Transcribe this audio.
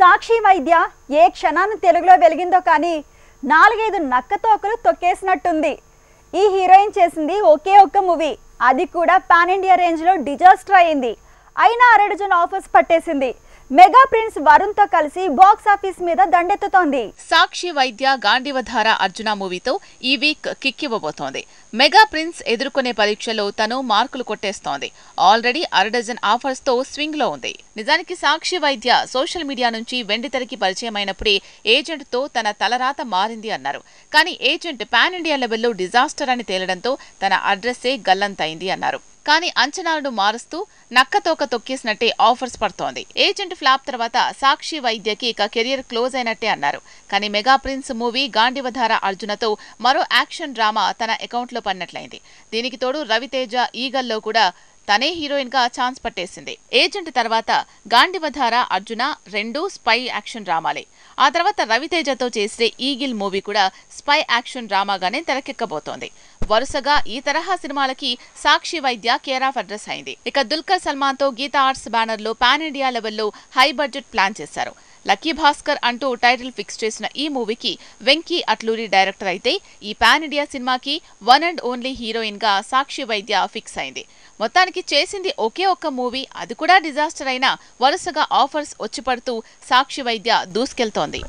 సాక్షి వైద్య ఏ క్షణాన్ని తెలుగులో వెలిగిందో కానీ నాలుగైదు నక్కతోకలు తొక్కేసినట్టుంది. ఈ హీరోయిన్ చేసింది ఒకే ఒక్క మూవీ, అది కూడా పాన్ ఇండియా రేంజ్లో డిజాస్టర్ అయింది. అయినా అరడజన్ ఆఫర్స్ పట్టేసింది. మెగా ప్రిన్స్ వరుణ్తో కలిసి బాక్స్ ఆఫీస్ మీద దండెత్తుతోంది. సాక్షి వైద్య గాంధీవధార అర్జున మూవీతో ఈ వీక్ కిక్కివ్వబోతోంది. మెగా ప్రిన్స్ ఎదుర్కొనే పరీక్షలో తను మార్కులు కొట్టేస్తోంది. ఆల్రెడీ 6 డజన్ ఆఫర్స్ తో స్వింగ్ లో ఉంది. నిజానికి సాక్షి వైద్య సోషల్ మీడియా నుంచి వెండితెరకి పరిచయమైనప్పుడే ఏజెంట్తో తన తలరాత మారింది అన్నారు. కానీ ఏజెంట్ పాన్ ఇండియా లెవెల్లో డిజాస్టర్ అని తేలడంతో తన అడ్రస్సే గల్లంతైంది అన్నారు. కానీ అంచనాలను మారుస్తూ నక్కతోక తొక్కేసినట్టే ఆఫర్స్ పడుతోంది. ఏజెంట్ ఫ్లాప్ తర్వాత సాక్షి వైద్యకి ఇక కెరియర్ క్లోజ్ అయినట్టే అన్నారు. కానీ మెగా ప్రిన్స్ మూవీ గాంధీవధార అర్జునతో మరో యాక్షన్ డ్రామా తన అకౌంట్లో పడినట్లయింది. దీనికి తోడు రవితేజ ఈగల్లో కూడా తనే హీరోయిన్ గా ఛాన్స్ పట్టేసింది. ఏజెంట్ తర్వాత గాంధీవధార అర్జున రెండు స్పై యాక్షన్ డ్రామాలే. ఆ తర్వాత రవితేజతో చేసే ఈగిల్ మూవీ కూడా స్పై యాక్షన్ డ్రామాగానే తెరకెక్కబోతోంది. వరుసగా ఈ తరహా సినిమాలకి సాక్షి వైద్య కేర్ ఆఫ్ అడ్రస్ అయింది. ఇక దుల్కర్ సల్మాన్ తో గీతా ఆర్ట్స్ బ్యానర్ లో పాన్ ఇండియా లెవెల్లో హై బడ్జెట్ ప్లాన్ చేశారు. లక్కీ భాస్కర్ అంటూ టైటిల్ ఫిక్స్ చేసిన ఈ మూవీకి వెంకీ అట్లూరి డైరెక్టర్ అయితే, ఈ పాన్ ఇండియా సినిమాకి వన్ అండ్ ఓన్లీ హీరోయిన్ గా సాక్షి వైద్య ఫిక్స్ అయింది. మొత్తానికి చేసింది ఒకే ఒక్క మూవీ, అది కూడా డిజాస్టర్ అయినా వరుసగా ఆఫర్స్ వచ్చి పడుతూ సాక్షి వైద్య దూసుకెళ్తోంది.